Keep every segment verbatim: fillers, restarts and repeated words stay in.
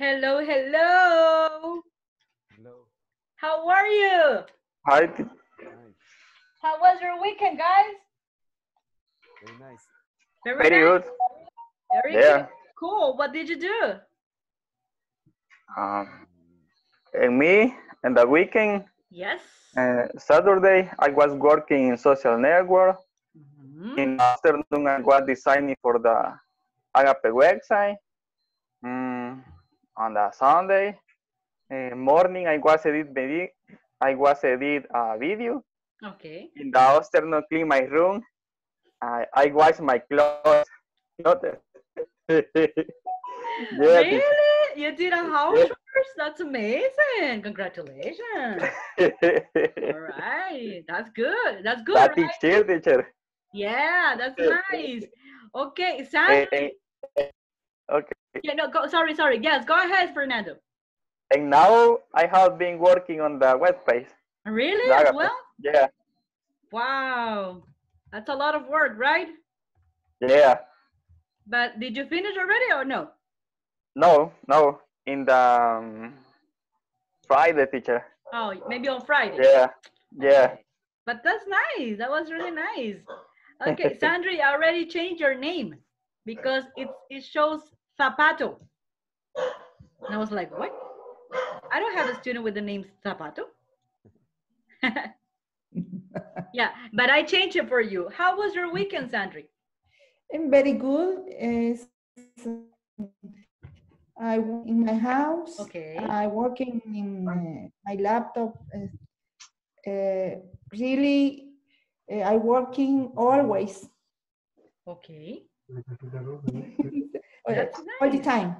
Hello, hello. Hello. How are you? Hi. How was your weekend, guys? Very nice. Very, Very nice. good. Very yeah. good. Cool. What did you do? Um, and me, and the weekend. Yes. Uh, Saturday, I was working in social network. Mm-hmm. In the afternoon, I was designing for the Agape website. Mm, on the Sunday uh, morning, I was edit I was edit a video. Okay. In the afternoon, clean my room. I I wash my clothes. yeah, really? You did a house yeah. chores? That's amazing! Congratulations! All right, that's good. That's good. That right? teacher, teacher. Yeah, that's nice. Okay, Sandri. Okay. Yeah, no, go, sorry, sorry. Yes, go ahead, Fernando. And now I have been working on the web page. Really? As well? Yeah. Wow, that's a lot of work, right? Yeah. But did you finish already or no? No, no. In the um, Friday, teacher. Oh, maybe on Friday. Yeah, yeah. Okay. But that's nice. That was really nice. Okay, Sandri, I already changed your name because it, it shows Zapato. And I was like, what? I don't have a student with the name Zapato. Yeah, but I changed it for you. How was your weekend, Sandri? Very good. Uh, I work in my house. Okay. I work in, in uh, my laptop. Uh, uh, really, uh, I working always. Okay. all, nice. all the time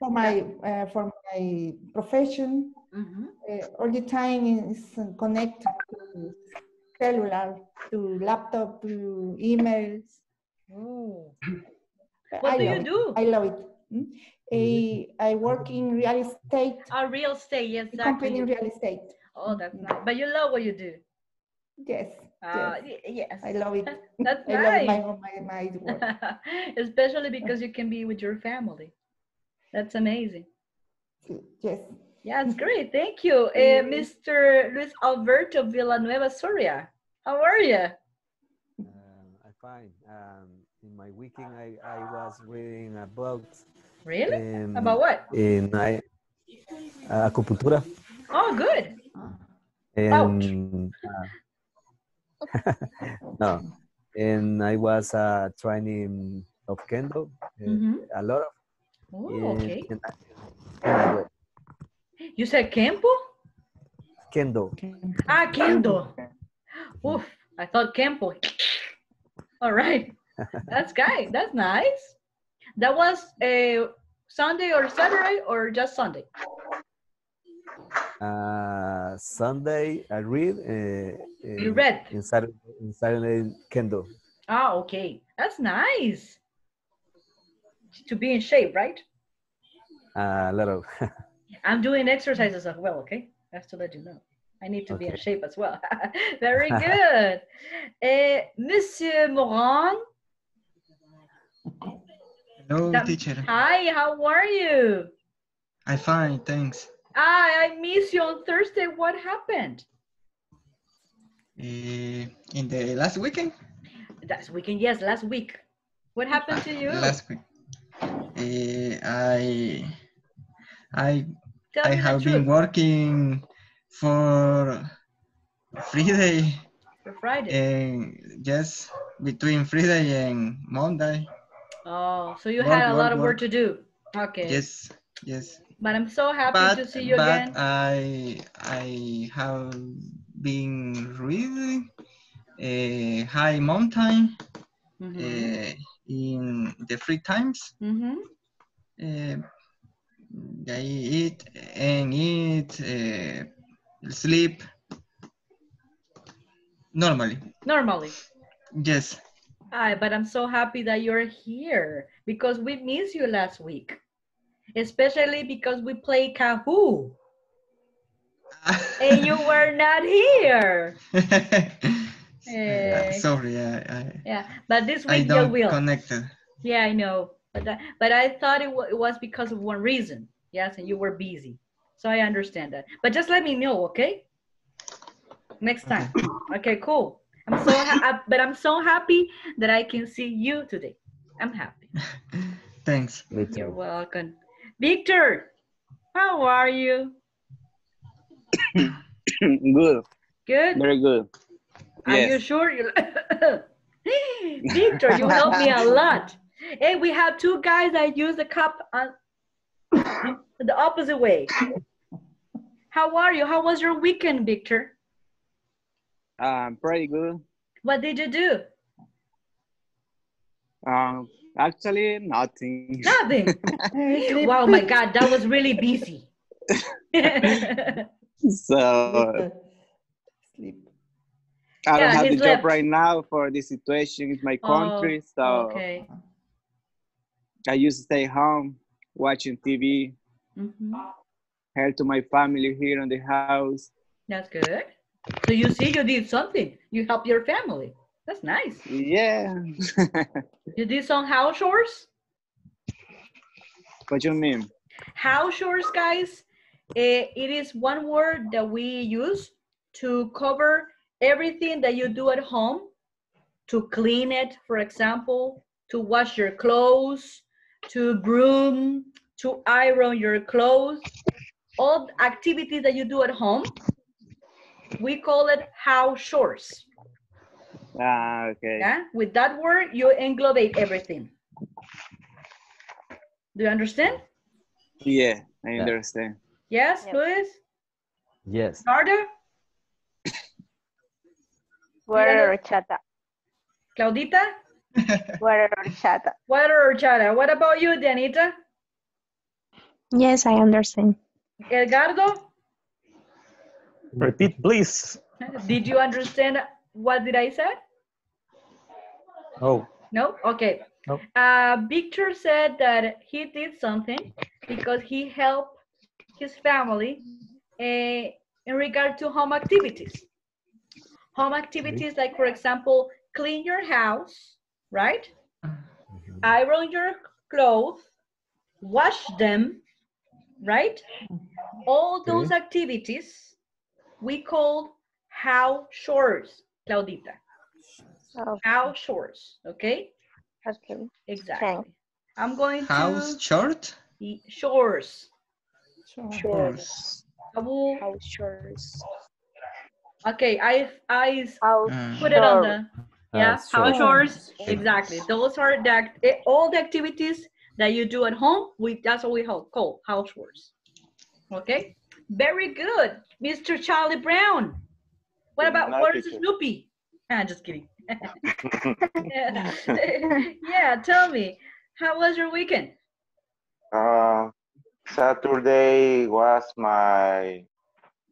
for my uh, for my profession. Mm-hmm. uh, all the time is connected to cellular, to laptop, to emails. Oh. What I do you do? It. I love it. Hmm? I, I work in real estate. Oh, real estate, yes. Exactly. Company in real estate. Oh, that's nice. But you love what you do. Yes. Uh, yes. yes. I love it. That's I nice. I love my, my, my work. Especially because you can be with your family. That's amazing. Yes. Yeah, it's great. Thank you. Uh, Mister Luis Alberto Villanueva Suria. How are you? Fine. Um, in my weekend, I, I was reading a blog. Really? Um, About what? In I, uh, acupuntura. Oh, good. And, uh, no. And I was uh, training of kendo. Uh, mm-hmm. A lot of. Oh, and, okay. And I, you said kempo? Kendo. Ah, kendo. Oof, I thought kempo. All right, that's guy. That's nice. That was a Sunday or Saturday or just Sunday? Uh, Sunday I read. Uh, you read in Saturday, in Saturday kendo. Ah, okay, that's nice. To be in shape, right? A uh, lot of. I'm doing exercises as well. Okay, that's to let you know. I need to okay. be in shape as well. Very good. uh, Monsieur Moran. Hello, Tam teacher. Hi, how are you? I'm fine, thanks. Ah, I missed you on Thursday. What happened? Uh, in the last weekend? Last weekend, yes, last week. What happened to you? Last week. Uh, I, I, Tell I have been truth. working for Friday, for Friday, and yes, between Friday and Monday. Oh, so you work, had a work, lot of work. work to do. Okay. Yes, yes. But I'm so happy but, to see you but again. But I, I have been reading a high mountain mm-hmm. uh, in the free times. Mm-hmm. uh, I eat and eat. Uh, Sleep normally. Normally. Yes. Hi, but I'm so happy that you're here because we missed you last week, especially because we played Kahoot and you were not here. Hey. Sorry. I, I, yeah, but this week I don't you will. Connected. Yeah, I know, but, that, but I thought it, w it was because of one reason. Yes, and you were busy. So I understand that. But just let me know, okay? Next time. Okay, cool. I'm so ha but I'm so happy that I can see you today. I'm happy. Thanks. Me too. You're welcome. Victor, how are you? Good. Good? Very good. Are yes. you sure? Victor, you helped me a lot. Hey, we have two guys that use the cup on the opposite way. How are you? How was your weekend, Victor? Um, pretty good. What did you do? Um, actually, nothing. Nothing? Wow, my God, that was really busy. So, sleep. I don't yeah, have the left. job right now for this situation in my country, oh, so okay. I used to stay home, watching T V, mm-hmm. help to my family here in the house. That's good. So you see, you did something. You help your family. That's nice. Yeah. You did some house chores? What do you mean? House chores, guys, eh, it is one word that we use to cover everything that you do at home, to clean it, for example, to wash your clothes, to groom, to iron your clothes, all activities that you do at home, we call it house chores. Ah, okay. Yeah? With that word, you englobate everything. Do you understand? Yeah, I understand. Yes, yep. Luis? Yes. Harder? Water horchata. Claudita? Water horchata. Water horchata. What about you, Dianita? Yes, I understand. Edgardo? Repeat, please. Did you understand what did I say? No. No? Okay. No. Uh, Victor said that he did something because he helped his family uh, in regard to home activities. Home activities like, for example, clean your house, right? Mm-hmm. Iron your clothes, wash them, right? All those okay. activities we call house chores, Claudita. Oh. House chores, okay? Okay. Exactly. Okay. I'm going to... House chores? Chores. Chores. House chores. Okay, I I uh, put it on the yeah uh, house chores exactly. Those are the all the activities that you do at home. We that's what we call house chores. Okay, very good, Mister Charlie Brown. What about what is Snoopy? Ah, just kidding. yeah. yeah, tell me, how was your weekend? Uh, Saturday was my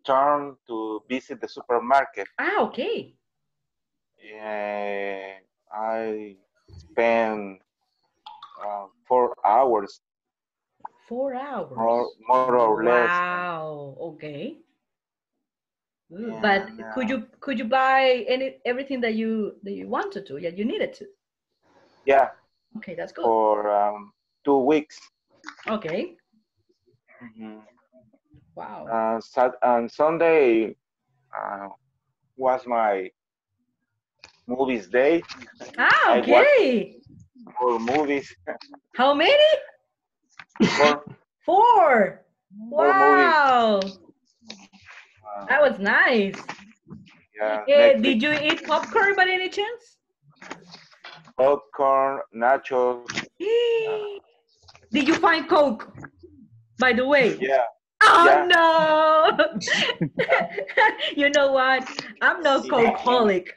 turn to visit the supermarket. Ah, okay. Yeah, I spent uh, four hours. Four hours? More, more or less. Wow, okay. Yeah, but yeah. could you could you buy any everything that you that you wanted to? Yeah, you needed to. Yeah. Okay, that's good. For um, two weeks. Okay. Mm-hmm. Wow. Uh, sat and Sunday uh, was my movies day. Ah, okay. Four movies. How many? Four. Four. Four wow. Movies. Uh, that was nice. Yeah. Hey, did you eat popcorn by any chance? Popcorn, nachos. uh, did you find Coke? By the way. Yeah. Oh yeah. no! You know what? I'm not Coke-holic,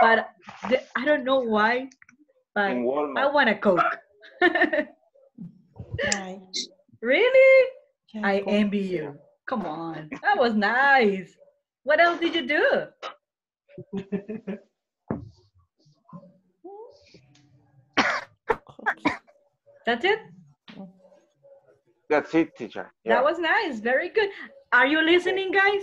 but the, I don't know why, but I want a Coke. Really? Yeah, I Coke. Envy you. Come on. That was nice. What else did you do? That's it? That's it, teacher. Yeah. That was nice. Very good. Are you listening, guys?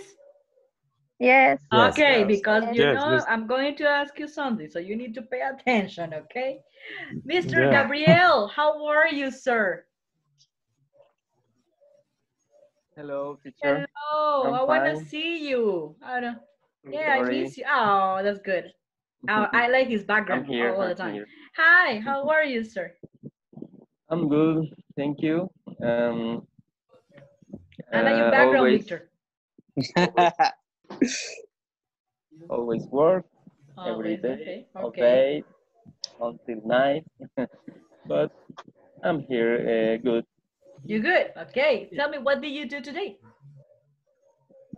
Yes. Okay, yes, because yes. you yes, know yes. I'm going to ask you something, so you need to pay attention, okay? Mister Yeah. Gabriel, how are you, sir? Hello, teacher. Hello, I'm I want to see you. I don't, yeah, sorry. I miss you. Oh, that's good. Oh, I like his background here, all I'm the time. Here. Hi, how are you, sir? I'm good, thank you. Um, I like uh, your background, always, Victor. Always work, always, every day, okay. Okay. all day, until night. But I'm here, uh, good. You're good, okay. Tell me, what did you do today?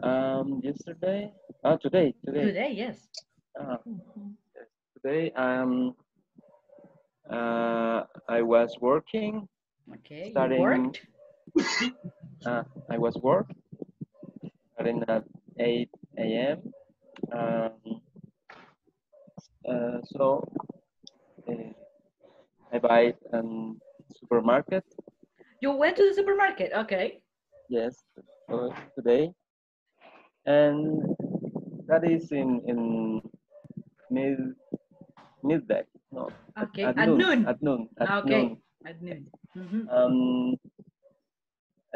Um, yesterday? Oh, today, today. Today, yes. Uh, today, um, uh, I was working. Okay, starting, you worked? Uh, I was work, starting at eight A M Um, uh, so, uh, I buy um supermarket. You went to the supermarket, okay. Yes, uh, today. And that is in, in mid, midday. No, okay, at, at, at noon. noon. At noon. At okay, noon. At noon. Mm-hmm. um,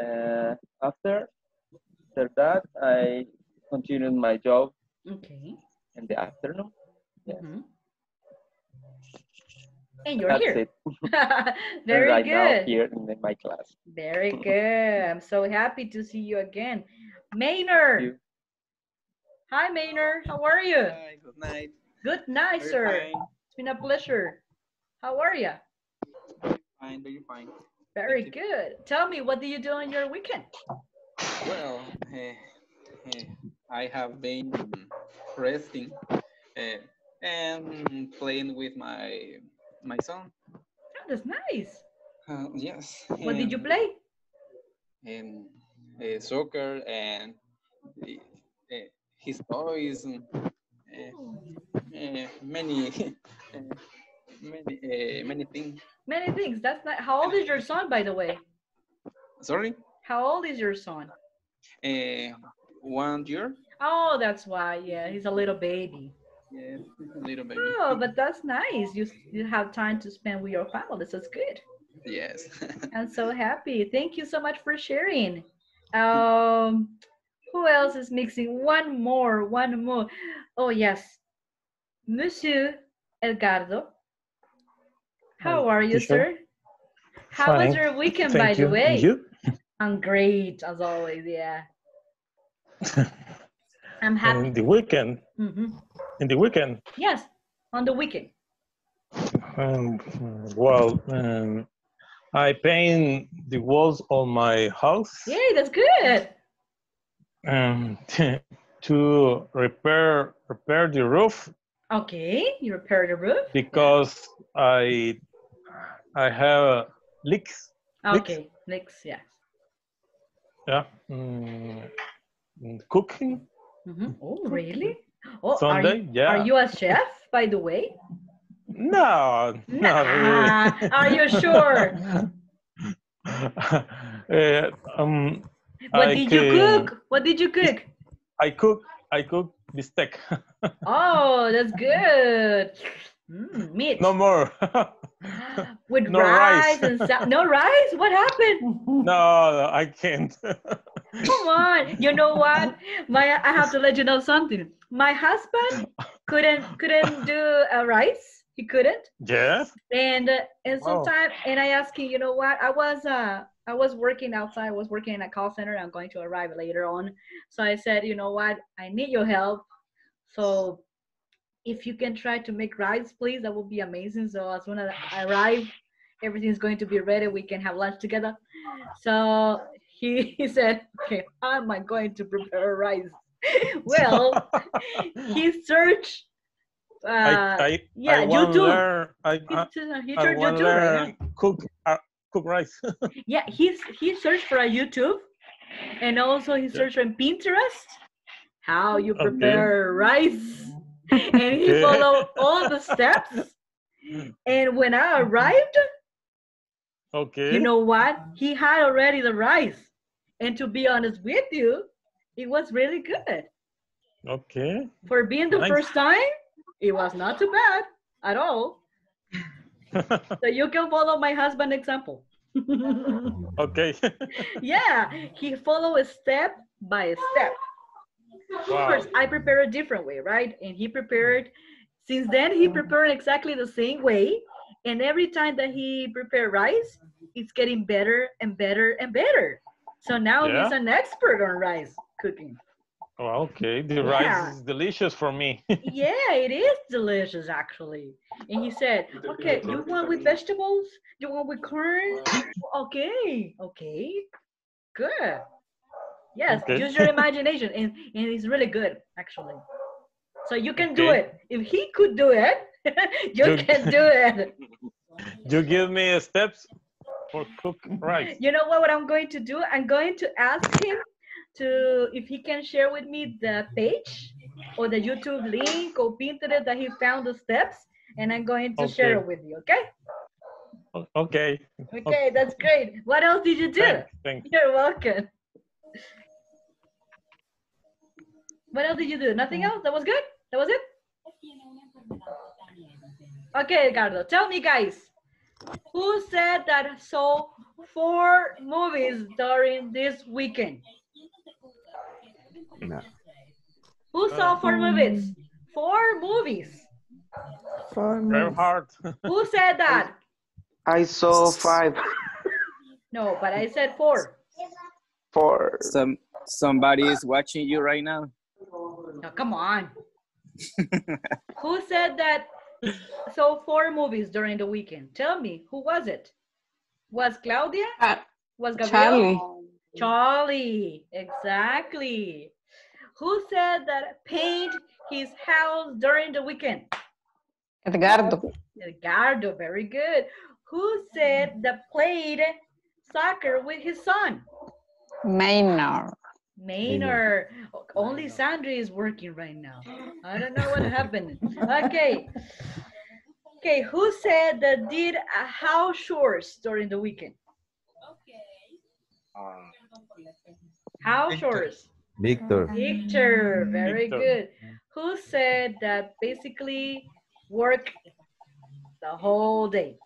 uh, after, after that, I continued my job. Okay. In the afternoon. Yes. Mm-hmm. And you're That's here. Very right good. Now here in my class. Very good. I'm so happy to see you again. Maynor. Hi, Maynor. How are you? Hi, good night. Good night, Very sir. Fine. It's been a pleasure. How are you? Very fine. Very fine. Very Thank good. You. Tell me, what do you do on your weekend? Well, uh, uh, I have been resting uh, and playing with my my son. Oh, that's nice. Uh, yes. What um, did you play? Um, uh, soccer and uh, his toys. And, uh, uh, many, uh, many, uh, many things. Many things. That's not. How old is your son, by the way? Sorry. How old is your son? Uh, one year. Oh, that's why. Yeah, he's a little baby. Yeah, a little baby. Oh, but that's nice. You you have time to spend with your family. That's good. Yes. I'm so happy. Thank you so much for sharing. Um, who else is mixing? One more, one more. Oh yes, Monsieur Edgardo. How Hi, are you, teacher? Sir? How Fine. Was your weekend, Thank by you. The way? And you? I'm great as always. Yeah. I'm happy. In the weekend. Mm-hmm. In the weekend? Yes, on the weekend. Um, well, um, I paint the walls on my house. Yay, that's good. Um, to repair repair the roof. Okay, you repair the roof. Because I I have leaks. Okay, leaks, leaks yeah. Yeah. Um, cooking. Mm-hmm. Oh, really? Oh, Sunday, are you, yeah. Are you a chef, by the way? No, nah. not really. Are you sure? uh, um, what I did can, you cook? What did you cook? I cook. I cook bistec. Oh, that's good. Mm, meat. No more. With no rice, rice. and stuff. No rice? What happened? No, no I can't. Come on, you know what? My I have to let you know something. My husband couldn't couldn't do uh, rice. He couldn't. Yes. And uh, and sometimes oh. and I asked him, you know what? I was uh I was working outside. I was working in a call center. I'm going to arrive later on. So I said, you know what? I need your help. So if you can try to make rice, please, that would be amazing. So as soon as I arrive, everything's going to be ready. We can have lunch together. So. He, he said, okay, how am I going to prepare rice? Well, he searched. Uh, I, I, yeah, I YouTube. Learn, I, I, he he I searched YouTube. Learn, right? Cook, uh, cook rice. Yeah, he, he searched for a YouTube. And also he searched on Pinterest, how you prepare okay. rice. And he followed all the steps. And when I arrived, okay. You know what? He had already the rice. And to be honest with you, it was really good. Okay. For being the nice. First time, it was not too bad at all. So you can follow my husband's example. Okay. Yeah, he follows step by step. Wow. First, I prepared a different way, right? And he prepared, since then he prepared exactly the same way. And every time that he prepared rice, it's getting better and better and better. So now yeah. he's an expert on rice cooking. Oh, okay, the yeah. rice is delicious for me. Yeah, it is delicious, actually. And he said, okay, you want with vegetables? You want with corn? Okay, okay, good. Yes, okay. Use your imagination, and, and it's really good, actually. So you can okay. do it. If he could do it, you, you can do it. You give me steps for cooking rice. You know what, what I'm going to do? I'm going to ask him to, if he can share with me the page or the YouTube link or Pinterest that he found the steps, and I'm going to okay. share it with you, okay? Okay. Okay, okay. That's great. What else did you do? Thanks, thanks. You're welcome. What else did you do? Nothing else? That was good? That was it? Okay, Edgardo, tell me, guys, who said that saw four movies during this weekend? No. Who saw four movies? Four movies. Four movies. Who said that? I saw five. No, but I said four. Four. Some, somebody is watching you right now. No, come on. Who said that? So four movies during the weekend. Tell me, who was it? Was Claudia? Uh, was Gabriel? Charlie. Charlie, exactly. Who said that paint his house during the weekend? Edgardo. Edgardo, very good. Who said that played soccer with his son? Maynor. Maynor. Only Sandri is working right now. I don't know what happened. Okay. Okay, who said that did a house chores during the weekend? Um, house chores. Victor. Victor, very Victor. good. Who said that basically work the whole day?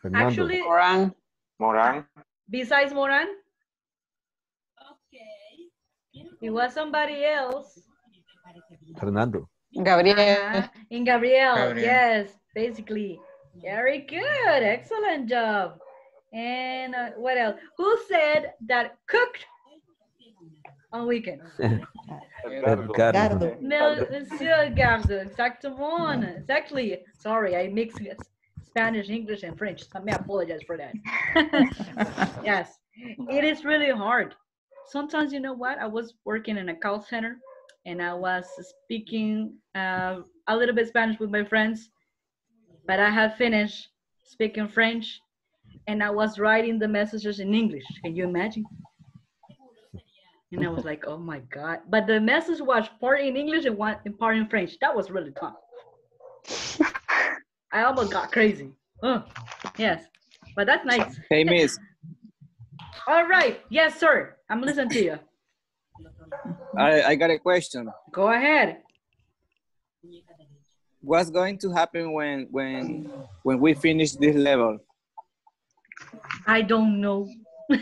Fernando. Actually, Moran. Moran. Besides Moran? Okay. It was somebody else. Fernando. Gabriel. Uh, in Gabriel, Gabriel, yes, basically. Very good, excellent job. And uh, what else? Who said that cooked on weekends? Edgardo. Monsieur Edgardo, exactement, exactly. Sorry, I mixed Spanish, English, and French. I may apologize for that. Yes, it is really hard. Sometimes, you know what? I was working in a call center, and I was speaking uh, a little bit Spanish with my friends, but I had finished speaking French. And I was writing the messages in English. Can you imagine? And I was like, oh my God. But the message was part in English and one and part in French. That was really tough. I almost got crazy. Oh, yes. But that's nice. Hey, miss. All right. Yes, sir. I'm listening to you. I, I got a question. Go ahead. What's going to happen when, when, when we finish this level? I don't know. Well,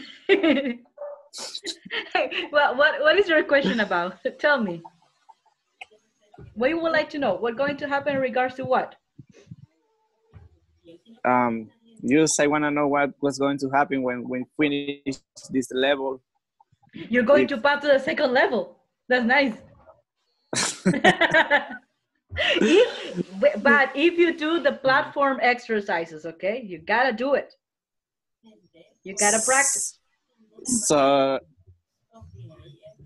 what, what is your question about? Tell me. What you would like to know? What's going to happen in regards to what? Um, yes, I want to know what was going to happen when we finish this level. You're going if... to pass to the second level. That's nice. if, but if you do the platform exercises, okay? You got to do it. You gotta practice. So,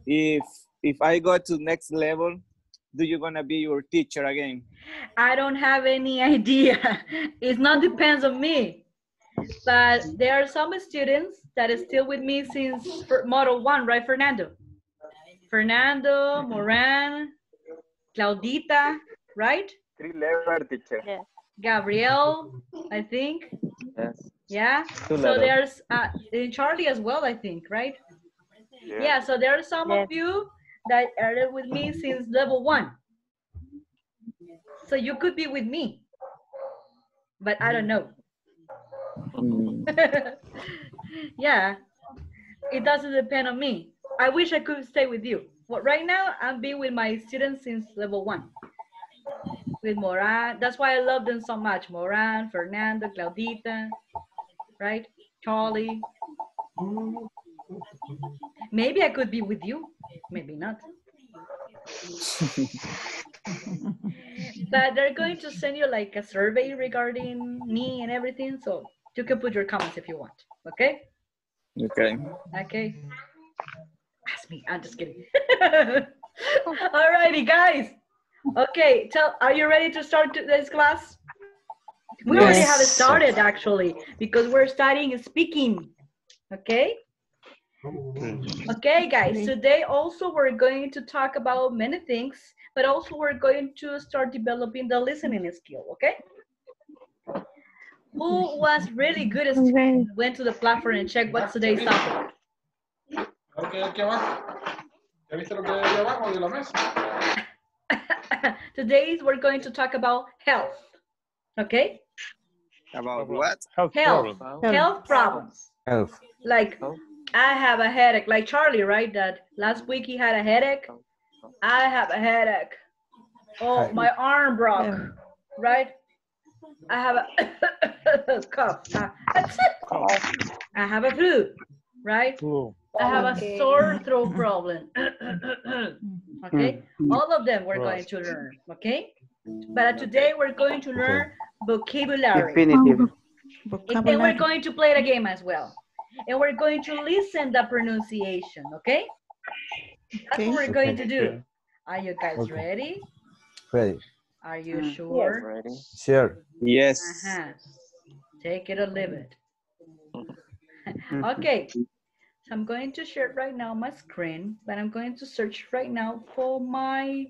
if if I go to next level, do you gonna be your teacher again? I don't have any idea. It not depends on me. But there are some students that is still with me since model one, right, Fernando? Fernando, Moran, Claudita, right? Three level teacher. Yes. Gabriel, I think. Yes. Yeah, so there's uh, Charlie as well, I think, right? Yeah, yeah, so there are some yes. of you that are with me since level one. So you could be with me, but I don't know. Mm. Yeah, it doesn't depend on me. I wish I could stay with you. Well, right now, I've been with my students since level one. With Moran, that's why I love them so much. Moran, Fernando, Claudita, right? Charlie. Maybe I could be with you, maybe not. But they're going to send you like a survey regarding me and everything, so you can put your comments if you want, okay? Okay. Okay. Ask me, I'm just kidding. Alrighty, guys. Okay, tell, are you ready to start this class? We yes. already have started actually, because we're studying speaking, okay? Okay, guys, today also we're going to talk about many things, but also we're going to start developing the listening skill, okay? Who was really good at okay. went to the platform and checked what's today's topic? Today we're going to talk about health, okay? About what? Health. Health, health. health problems. Health. Like, health. I have a headache, like Charlie, right? That last week he had a headache. I have a headache. Oh, my arm broke, yeah. right? I have a cough. Uh, I have a flu, right? Flu. I have okay. a sore throat problem. Okay? All of them we're right. going to learn, okay? But today we're going to learn vocabulary. Definitive. And then we're going to play the game as well. And we're going to listen the pronunciation, okay? That's okay. what we're going to do. Are you guys okay. ready? Ready. Are you mm. sure? Yes, sure. Yes. Uh-huh. Take it or leave it. Okay. So I'm going to share right now my screen, but I'm going to search right now for my...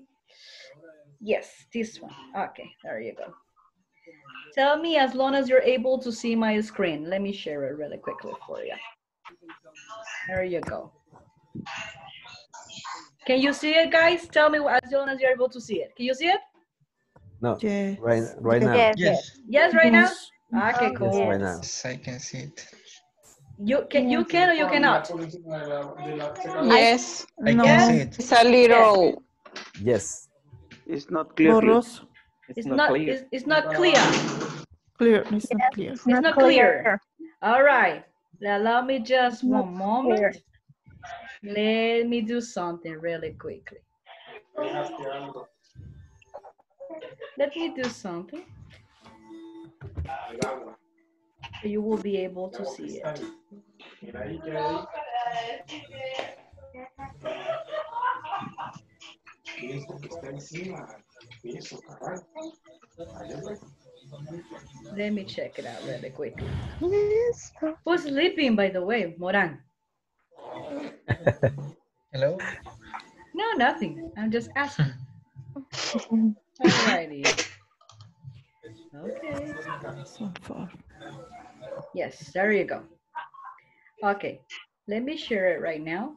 Yes, this one. Okay, there you go. Tell me as long as you're able to see my screen. Let me share it really quickly for you. There you go. Can you see it, guys? Tell me as long as you're able to see it. Can you see it? No. Yes. Right, right now. Yes. Yes, yes right now? Okay, cool. Yes, right now. I can see it. You can, you can or you cannot? Yes. I can no. see it. It's a little... Yes. It's not clear. Borroso. It's, it's not, not clear. It's, it's not clear. Clear. It's yes, not clear. It's not, not clear. clear. All right. Allow me just not one moment. Clear. Let me do something really quickly. Let me do something. You will be able to see it. Let me check it out really quick. Who's sleeping, by the way? Moran. Hello? No, nothing. I'm just asking. Alrighty. Okay. So far. Yes, there you go. Okay, let me share it right now.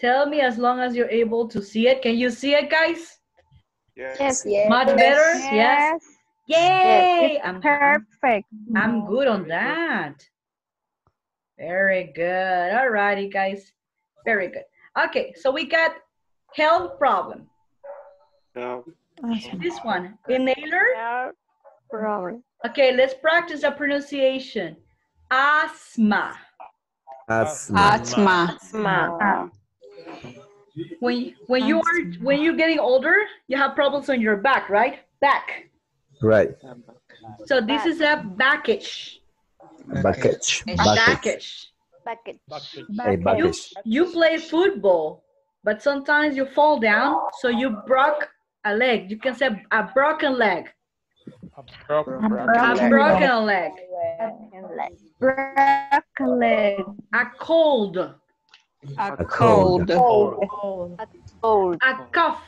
Tell me as long as you're able to see it. Can you see it, guys? Yes. Yes. yes. Much better? Yes. yes. Yay! Yes. I'm perfect. I'm good on that. Very good. All righty, guys. Very good. Okay, so we got health problem. No. This one, inhaler. Problem. Okay, let's practice the pronunciation. Asthma. Asthma. Asthma. Asthma. Asthma. When when you are when you're getting older, you have problems on your back, right? Back. Right. So this is a baggage. Baggage. Baggage. Baggage. You play football, but sometimes you fall down, so you broke a leg. You can say a broken leg. A broken, broken, a broken, broken leg. leg. Broken leg. A cold. A, a cold. Cold. cold, a cold, a cough,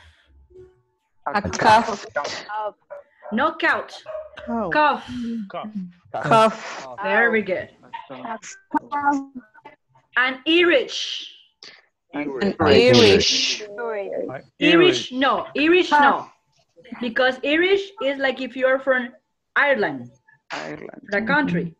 a, a cough, cough. knockout, oh. cough. Cough. cough, cough. Very good. An earish, an earish, earish. No, earish, no. Because Irish is like if you're from Ireland, Ireland. The country.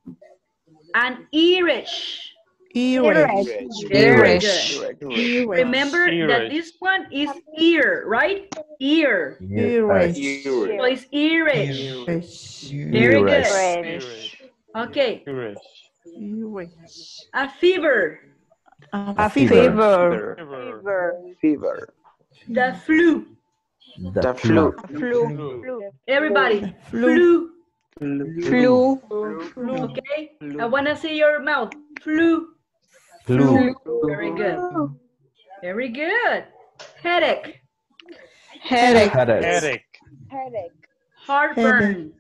And Irish. Irish. Irish. Irish. Remember Irish. That this one is ear, right? Ear. Irish. Irish. So it's Irish. Irish. Very good. Irish. Okay. Irish. A fever. A fever. Fever. Fever. The flu. The, the flu. Flu. Flu. Flu. Everybody. Flu. Flu. Flu. Flu. Flu. Okay. Flu. I want to see your mouth. Flu. Flu. Flu. Very good. Very good. Headache. Headache. Headache. Headache. Headache. Heartburn.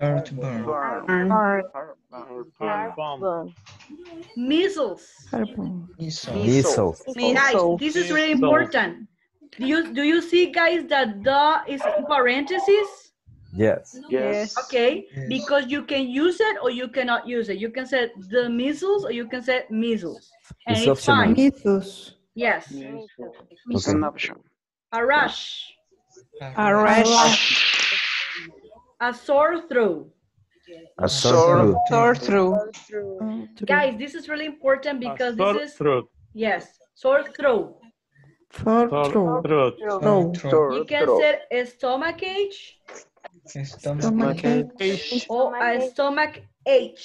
Heartburn. Heartburn. Heartburn. Heartburn. Measles. Heartburn. Measles. Measles. Measles. This is really important. Do you, do you see, guys, that the is in parentheses? Yes. Yes. Okay, yes. Because you can use it or you cannot use it. You can say the measles or you can say measles. And it's, it's fine. Measles. Yes. Measles. It's an option. A rash. A rash. A sore throat. A sore throat. Sore throat. Guys, this is really important because this is... throat. Yes, sore throat. Throat. Throat. Throat. Throat. Throat. You can say a stomach ache. Stomach ache. Or a stomach ache.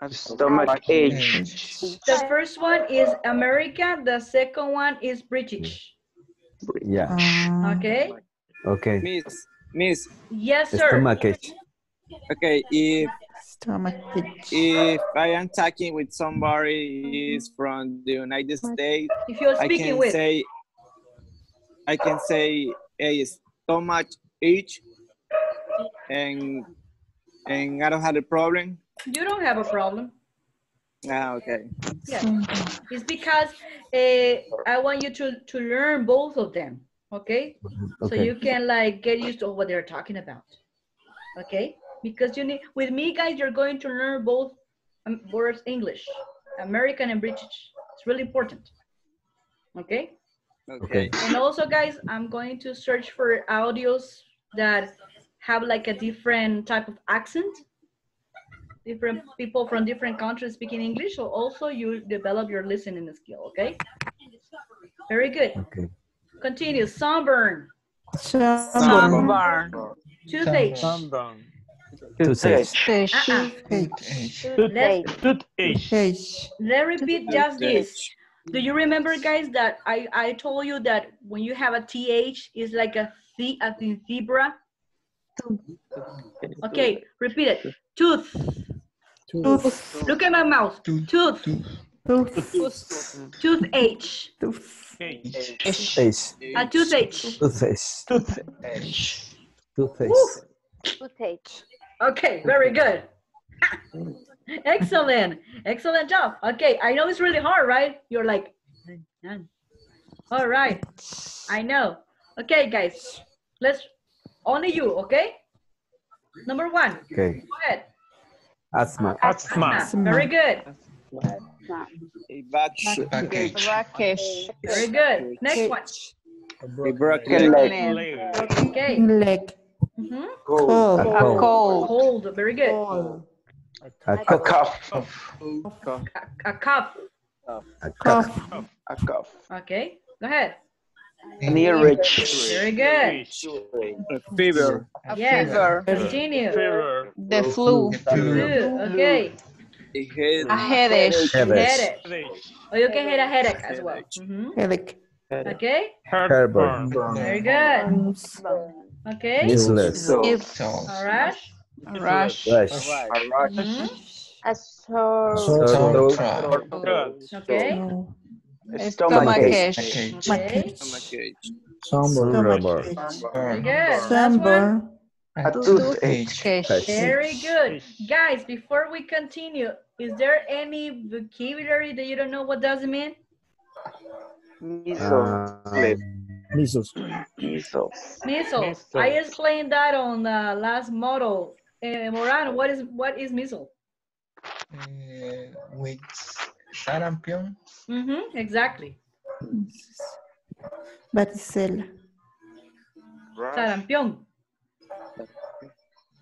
A stomach ache. The first one is American. The second one is British. Yeah. Uh, okay. Okay. Miss. Miss. Yes, sir. Stomach ache. Okay. If stomach ache. If I am talking with somebody is from the United States, if you're speaking I can with, say, I can say a stomach ache. And and I don't have a problem. You don't have a problem. Ah, okay. Yeah, it's because uh, I want you to to learn both of them. Okay? Okay, so you can like get used to what they're talking about. Okay, because you need with me, guys. You're going to learn both words, English, American and British. It's really important. Okay. Okay. And also, guys, I'm going to search for audios that have like a different type of accent, different people from different countries speaking English, so also you develop your listening skill, okay? Very good. Okay. Continue, sunburn. Sunburn. Sunburn. Toothache. Sunburn. Toothache. Uh-uh. Toothache. Let's repeat just this. Do you remember, guys, that I, I told you that when you have a T H, it's like a th as in zebra? Okay, repeat it. Tooth. Tooth. Look at my mouth. Tooth. Tooth. Tooth. Toothache. Toothache. A toothache. Toothache. Toothache. Toothache. Okay, very good. Excellent. Excellent job. Okay, I know it's really hard, right? You're like, all right. I know. Okay, guys, let's. Only you, okay? Number one. Okay. Go ahead. Asthma. Asthma. Asthma. Very good. Asthma. Very good. Next one. A broken leg. Okay. Leg. Mm-hmm. Cold. A cold. Cold. Very good. Cold. A cough. A cough. A cough. A cough. Okay. Go ahead. An earache. Very good. A fever. A yes. Fever. Continue. Fever. The flu. Flu. Okay. A headache. A headache. Headache. Headache. Oh, you can get a headache as well. Mm-hmm. Headache. Okay. Heartburn. Very good. Okay. Measles. A rash. A rash. A rash. Mm-hmm. A sore throat. Okay. Stomachache. Stomachache. Sunburn. A toothache. Very good. Guys, before we continue, is there any vocabulary that you don't know what does it mean? Measles. Measles. Measles. Measles. I explained that on the last model. Uh, Moran, what is what is measles? Uh, wait. Sarampion. Mm-hmm, exactly. Varicella. Rush. Sarampión.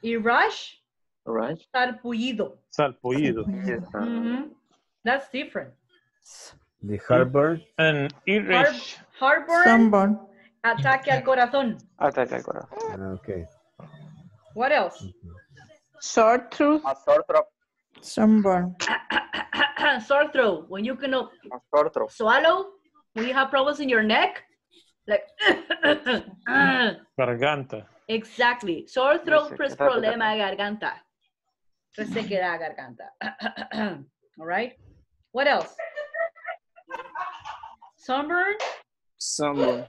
Y rush. Rush. Sarpullido. Sarpullido. Mm-hmm. That's different. The harbor. And Irish. Har harbor. Sunburn. Ataque al corazón. Ataque al corazón. Okay. What else? Mm-hmm. Sore throat. A sore throat. Sunburn. Sore throat. When you cannot swallow, when you have problems in your neck, like. Garganta. Exactly. Sore throat is problema de garganta. Resequedad garganta. All right. What else? Sunburn. Sunburn.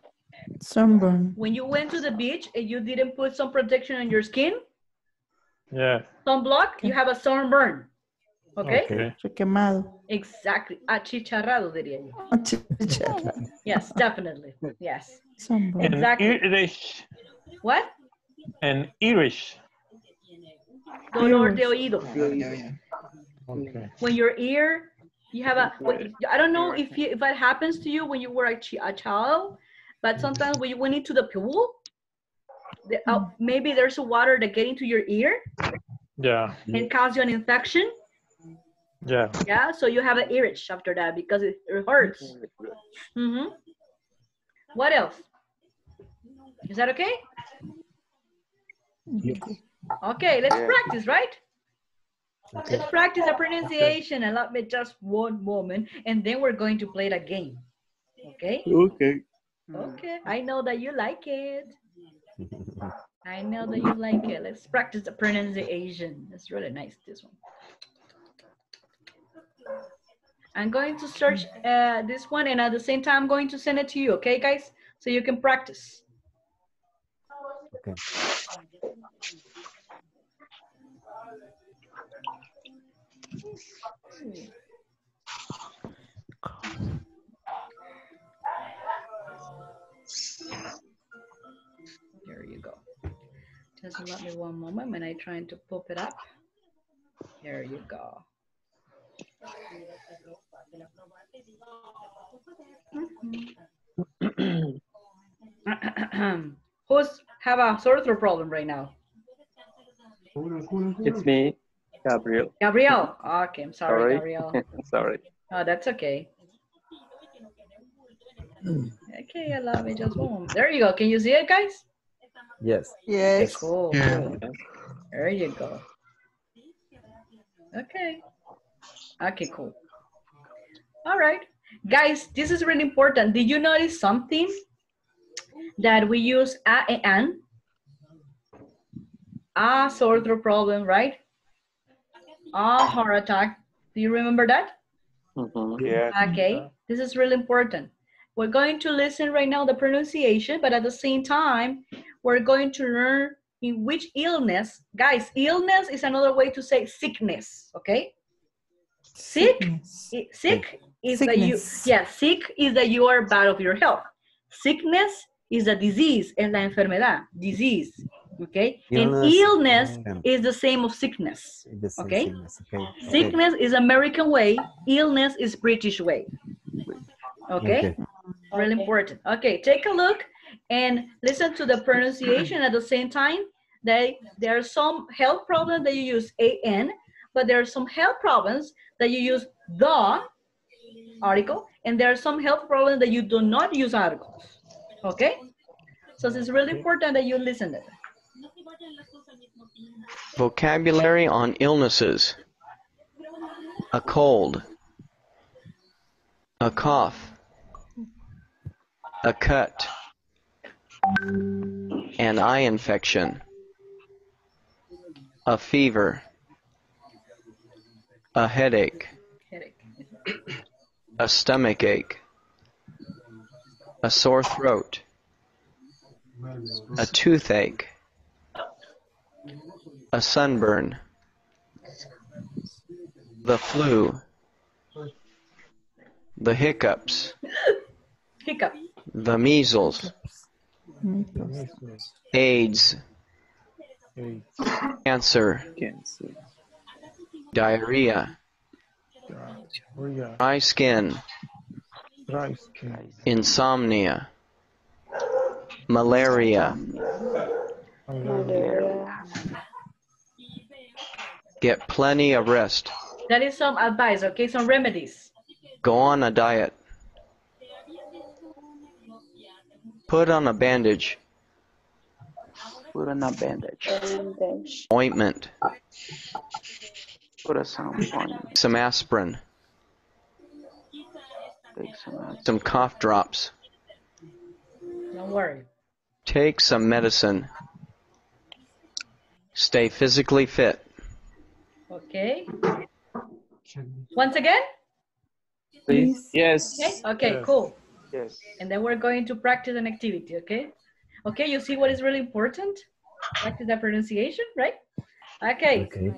Sunburn. When you went to the beach and you didn't put some protection on your skin. Yeah. Sunblock, you have a sunburn. Okay? Okay. Exactly. Achicharrado, diría yo. Achicharrado. Yes, definitely. Yes. Sunburn. Exactly. An Irish. What? An Irish. Dolor de oído. Okay. When your ear, you have a, I don't know if you, if that happens to you when you were a, ch a child, but sometimes when you went into the pool, the, uh, maybe there's a water that get into your ear, yeah, and cause you an infection, yeah, yeah. So you have an earache after that because it, it hurts. Mm-hmm. What else? Is that okay? Okay, let's practice, right? Okay. Let's practice the pronunciation, and let me just one moment, and then we're going to play the game. Okay. Okay. Okay. I know that you like it. I know that you like it. Let's practice the pronunciation. That's really nice, this one. I'm going to search uh, this one, and at the same time, I'm going to send it to you, okay, guys? So you can practice. Okay. There you go. Just let me one moment when I try to pop it up. There you go. Mm-hmm. Who's have a sore throat problem right now? It's me. Gabriel. Gabriel. Oh, okay, I'm sorry, sorry. Gabriel. Sorry. Oh, that's okay. Okay, I love it. Just one. There you go. Can you see it, guys? Yes. Yes. Cool. Yeah. There you go. Okay. Okay, cool. All right. Guys, this is really important. Did you notice something? That we use a and an. A sore throat problem, right? A heart attack. Do you remember that? Mm-hmm. Yeah. Okay, this is really important. We're going to listen right now the pronunciation, but at the same time, we're going to learn in which illness. Guys, illness is another way to say sickness, okay? Sick, sick, sick is sickness. That you, yeah, sick is that you are bad of your health. Sickness is a disease, es la enfermedad, disease, okay? Illness, and illness yeah. is the same of sickness, the same okay? Sickness, okay? Sickness okay. is American way, illness is British way, okay? Okay. Really okay. important. Okay, take a look and listen to the pronunciation at the same time. They, there are some health problems that you use A N, but there are some health problems that you use the article, and there are some health problems that you do not use articles. Okay? So it's really important that you listen to it. Vocabulary on illnesses. A cold. A cough. A cut. An eye infection. A fever. A headache. A stomach ache. A sore throat. A toothache. A sunburn. The flu. The hiccups. Hiccup. The measles. AIDS. Cancer. Diarrhea. Dry skin. Dry skin. Insomnia. Malaria. Malaria. Get plenty of rest. That is some advice, okay? Some remedies. Go on a diet. Put on a bandage. Put on a bandage. bandage. Ointment. Put a sound ointment. Some aspirin. Take some aspirin. Some cough drops. Don't worry. Take some medicine. Stay physically fit. Okay. Once again? Please. Yes. Okay, okay, yes. Cool. Yes. And then we're going to practice an activity, okay? Okay, you see what is really important? Practice that pronunciation, right? Okay. Okay.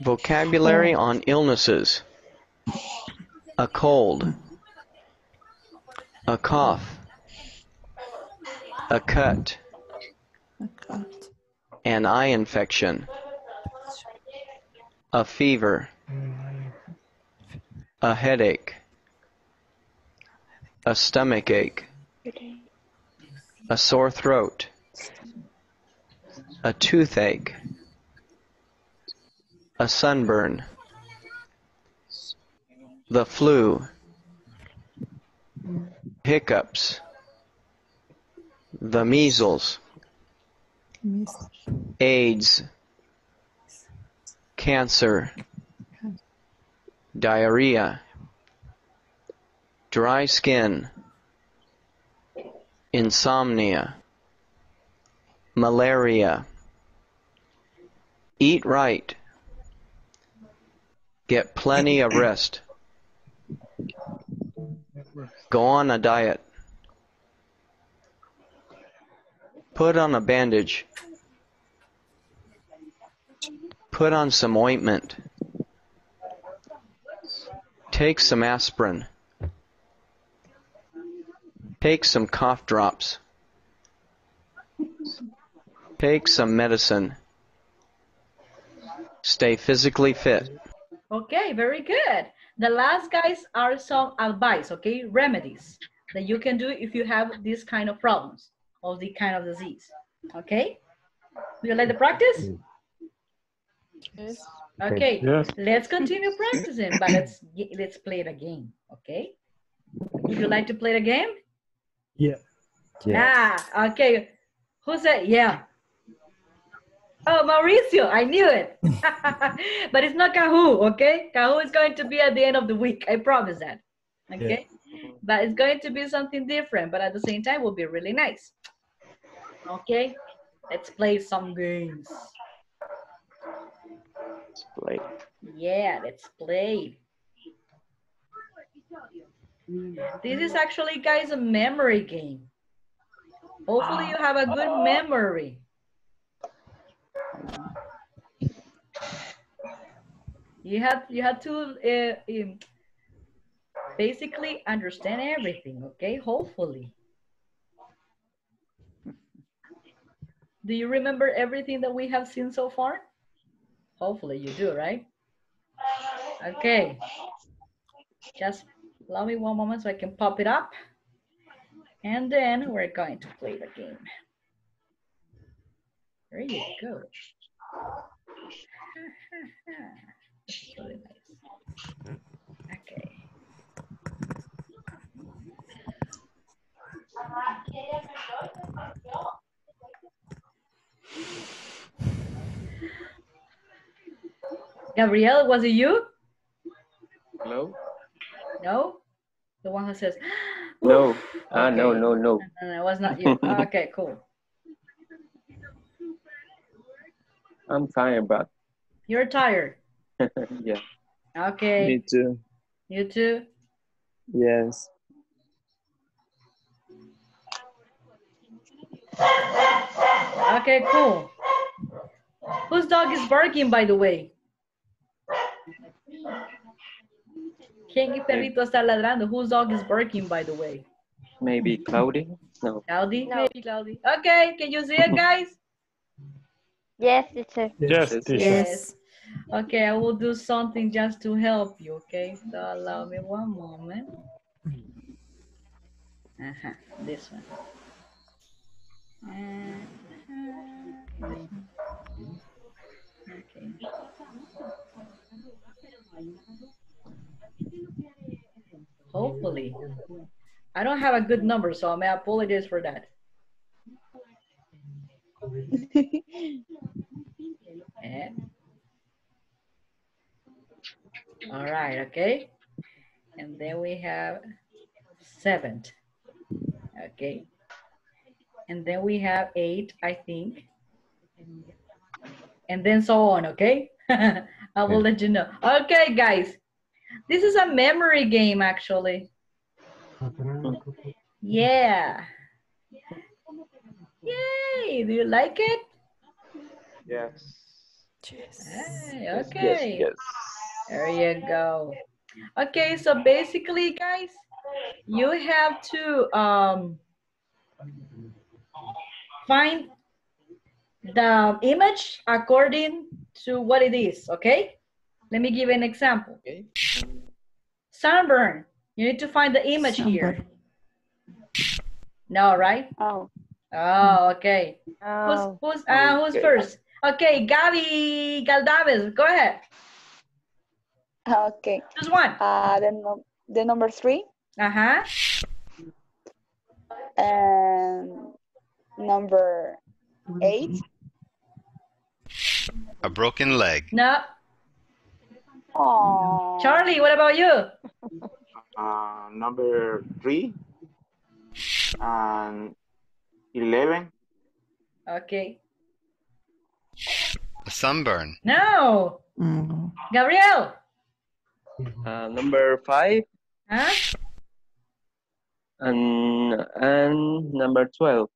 Vocabulary on illnesses. A cold. A cough. A cut. A cut. An eye infection. A fever. A headache. A stomach ache. A sore throat. A toothache. A sunburn. The flu. Hiccups. The measles. AIDS. Cancer. Diarrhea. Dry skin. Insomnia. Malaria. Eat right. Get plenty of rest. Go on a diet. Put on a bandage. Put on some ointment. Take some aspirin. Take some cough drops. Take some medicine. Stay physically fit. Okay, very good. The last guys are some advice, okay, remedies that you can do if you have these kind of problems or the kind of disease. Okay, would you like to practice? Yes. Okay, yes. Let's continue practicing, but let's let's play it again. Okay, would you like to play the game? Yeah. Yeah. Ah, okay. Who said yeah? Oh, Mauricio, I knew it. But it's not Kahoot, okay? Kahoot is going to be at the end of the week. I promise that. Okay? Yeah. But it's going to be something different, but at the same time, will be really nice. Okay? Let's play some games. Let's play. Yeah, let's play. This is actually, guys, a memory game. Hopefully you have a good memory. You have you have to uh, um, basically understand everything, okay? Hopefully. Do you remember everything that we have seen so far? Hopefully you do, right? Okay. Just allow me one moment so I can pop it up. And then we're going to play the game. There you go. That's really nice. Okay. Gabriel, was it you? Hello? No? The one who says, no. Okay. Ah, no, no, no. No, no, it was not you. Oh, okay, cool. I'm tired, but. You're tired? Yeah. Okay. Me too. You too? Yes. Okay, cool. Whose dog is barking, by the way? ¿Quién perrito está ladrando? Whose dog is barking, by the way? Maybe Claudia? No. Claudia? No. Maybe Claudia. Okay, can you see it, guys? Yes, teacher. Yes, teacher. Yes. Okay, I will do something just to help you, okay? So allow me one moment. Uh-huh, this one. Uh, okay. Hopefully. I don't have a good number, so I may apologize for that. Yeah. All right, okay. And then we have seventh, okay. And then we have eight, I think. And then so on, okay? I will let you know. Okay, guys. This is a memory game, actually. Yeah. Yay! Do you like it? Yes. Yes. Hey, okay. Yes, yes, yes. There you go. Okay, so basically, guys, you have to um, find the image according to what it is, okay? Let me give you an example. Okay. Sunburn. You need to find the image Sunburn. here. No, right? Oh. Oh, okay. Oh. Who's, who's, uh, who's okay. first? Okay, Gaby Galdames, go ahead. Okay. Choose one. Uh, the, no the number three. Uh-huh. And number eight. A broken leg. No. Aww. Charlie, what about you? Uh, number three. And eleven. Okay. A sunburn. No. Mm-hmm. Gabriel. Uh, number five. Huh? And and number twelve.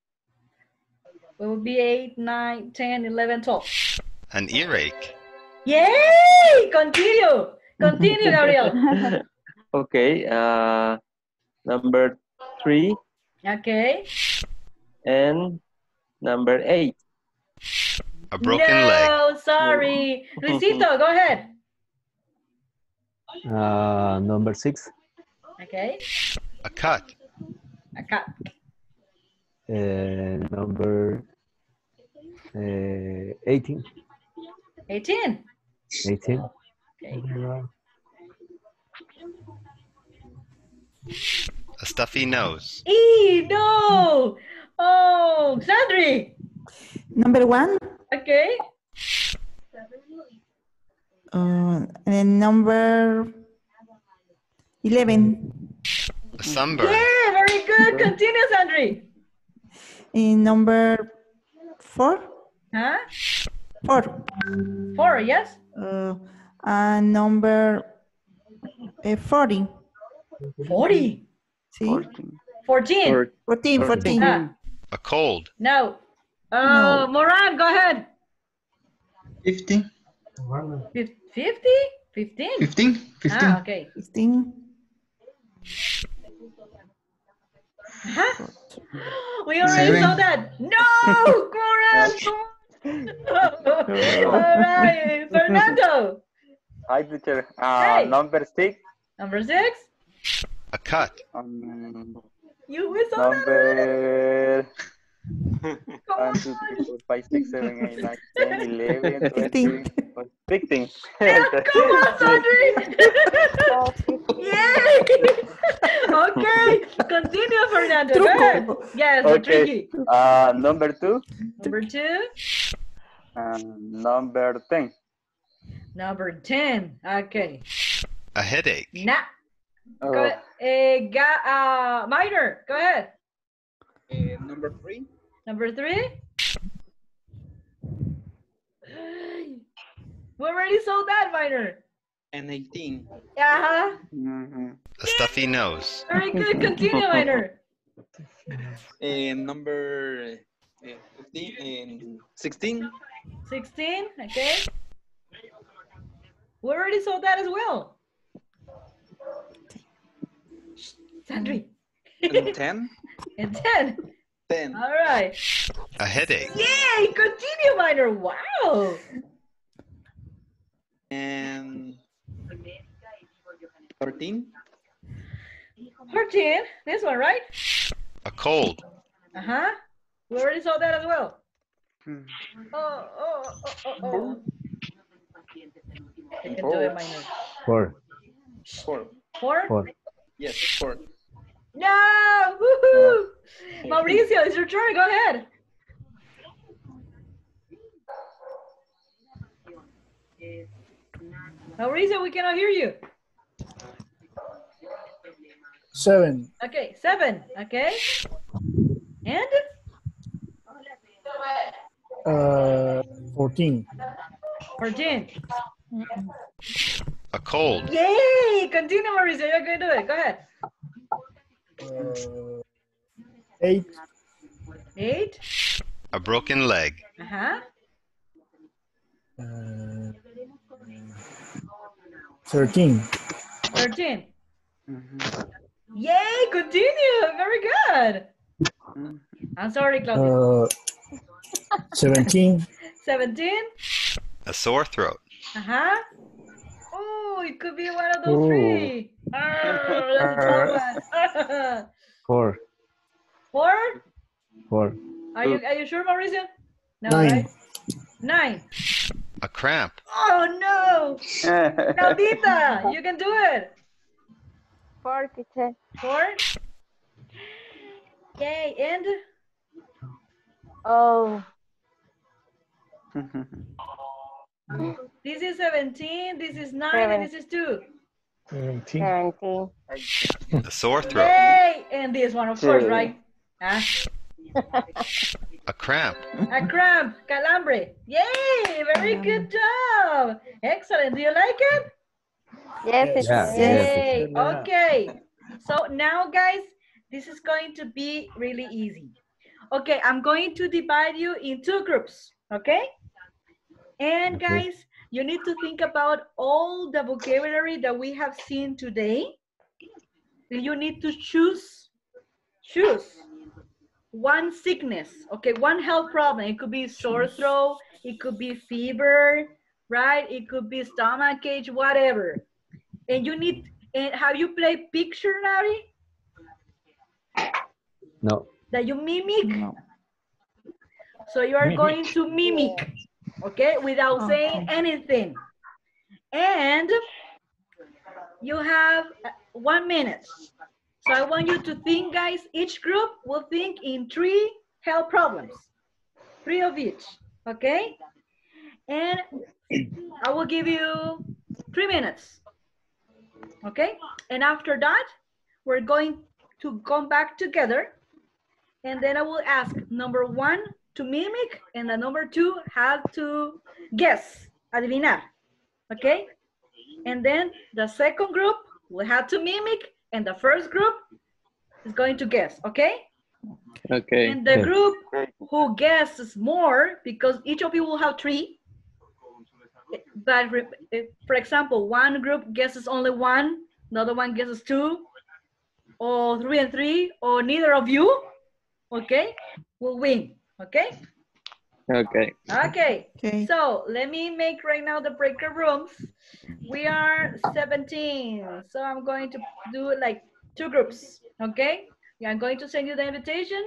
It will be eight, nine, ten, eleven, twelve. An earache. Yay! Continue. Continue, Gabriel. Okay. Uh, number three. Okay. And number eight. A broken no, leg. No, sorry. Luisito, go ahead. Uh, number six. Okay. A cut. A cut. Uh, number uh, eighteen. Eighteen. Eighteen. Okay. A stuffy nose. Eee, no. Oh, Sandri. Number one. Okay. Uh, and number eleven. A sunburn. Yeah, very good. Continue, Sandri. In number four. Huh? Four. Four, yes. Uh, and number uh, forty. Forty. See? Fourteen. Fourteen. Fourteen. Fourteen. Uh, A cold. No. Uh, no. Moran, go ahead. Fifty. Fifty? Fifteen? Fifteen? Fifteen. Ah, okay. Fifteen. Huh? We already Seven. saw that. No! Moran! All right. Fernando! Hi, Victor. Uh, hey. Number six. Number six? A cut. Um, you whistled number... one, two, three, four, five, six, seven, eight, nine, ten, eleven, twelve, thirteen, fourteen, fifteen. Yeah, come on, Sandri! Yay! Okay, continue, Fernando. Yes, okay. Tricky. Uh, number two. Number two. Um, number ten. Number ten. Okay. A headache. Nah. Oh. Go ahead. Uh, uh, Minor, go ahead. Uh, number three. Number three. We already saw that, Minor. And eighteen. Uh-huh. Mm-hmm. A stuffy nose. Very good. Continue, Minor. And uh, number uh, fifteen and sixteen. Sixteen. Okay. We already saw that as well. Sandri. And ten. And ten. ten. All right. A headache. Yay! Continue, Minor. Wow. And fourteen. Fourteen. This one, right? A cold. Uh huh. We already saw that as well. Hmm. Oh, oh, oh, oh, oh. I can do it, Maynor. Four. Four. Four? Four. Yes, four. No! Woohoo! Uh, Mauricio, it's your turn. Go ahead. Mauricio, we cannot hear you. Seven. Okay, seven. Okay. And? Uh, fourteen. Fourteen. A cold. Yay! Continue, Mauricio. You're going to do it. Go ahead. Uh, eight. Eight. A broken leg. Uh-huh. Uh, thirteen. Thirteen. Mm-hmm. Yay! Continue. Very good. I'm sorry, Claudia. Uh, seventeen. Seventeen. A sore throat. Uh huh. Oh, it could be one of those Ooh. three. Arr, that's a tough one. Four. Four. Four. Are you Are you sure, Mauricio? No, Nine. Right? Nine. A cramp. Oh no! Claudita, you can do it. Four, teacher. Four. Yay, and? Oh. This is seventeen, this is nine, Seven. and this is two. seventeen. seventeen. A sore throat. Yay, and this one, of course, right? Ah. A cramp. A cramp, calambre. Yay, very good job. Excellent, do you like it? Yes. yes. Yay, yes. Okay. So now, guys, this is going to be really easy. Okay, I'm going to divide you in two groups, okay? And guys, you need to think about all the vocabulary that we have seen today. You need to choose, choose one sickness, okay? One health problem. It could be sore throat, it could be fever, right? It could be stomach ache, whatever. And you need, and have you played Pictionary? No. That you mimic? No. So you are mimic. going to mimic, okay? Without oh. saying anything. And you have one minute. So I want you to think, guys, each group will think in three health problems. Three of each, okay? And I will give you three minutes, okay? And after that, we're going to come back together, and then I will ask number one to mimic, and the number two have to guess, adivinar, okay? And then the second group will have to mimic, and the first group is going to guess, okay? Okay. And the group who guesses more, because each of you will have three, but for example, one group guesses only one, another one guesses two, or three and three, or neither of you, okay, will win, okay? Okay. Okay, okay. So let me make right now the breaker rooms. We are seventeen, so I'm going to do like two groups, okay? Yeah, I'm going to send you the invitation.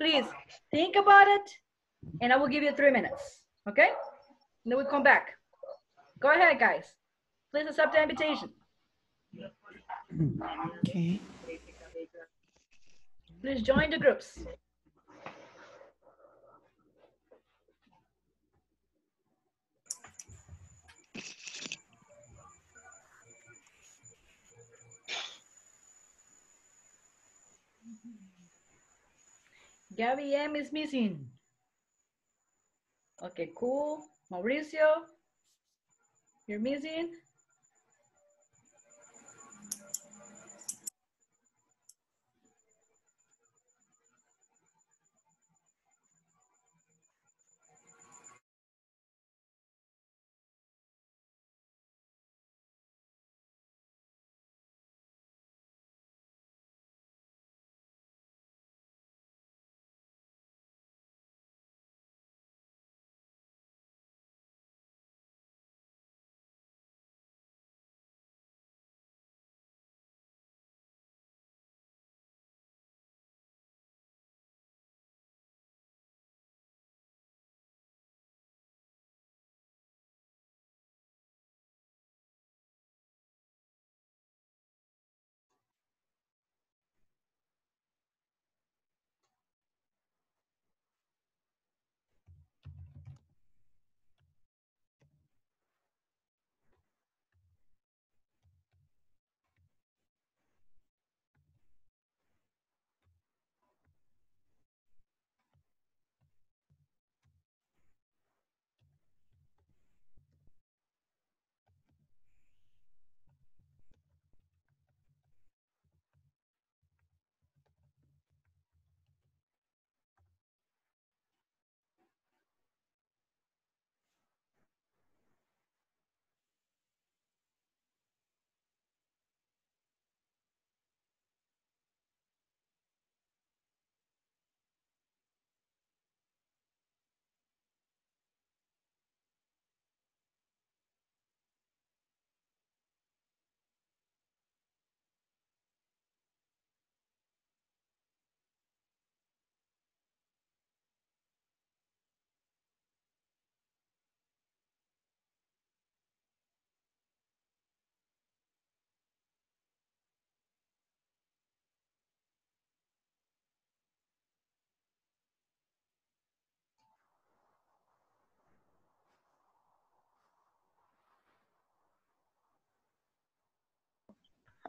Please think about it, and I will give you three minutes, okay? And then we'll come back. Go ahead, guys. Please accept the invitation. Okay. Please join the groups. Gabby M is missing. Okay, cool. Mauricio, you're missing.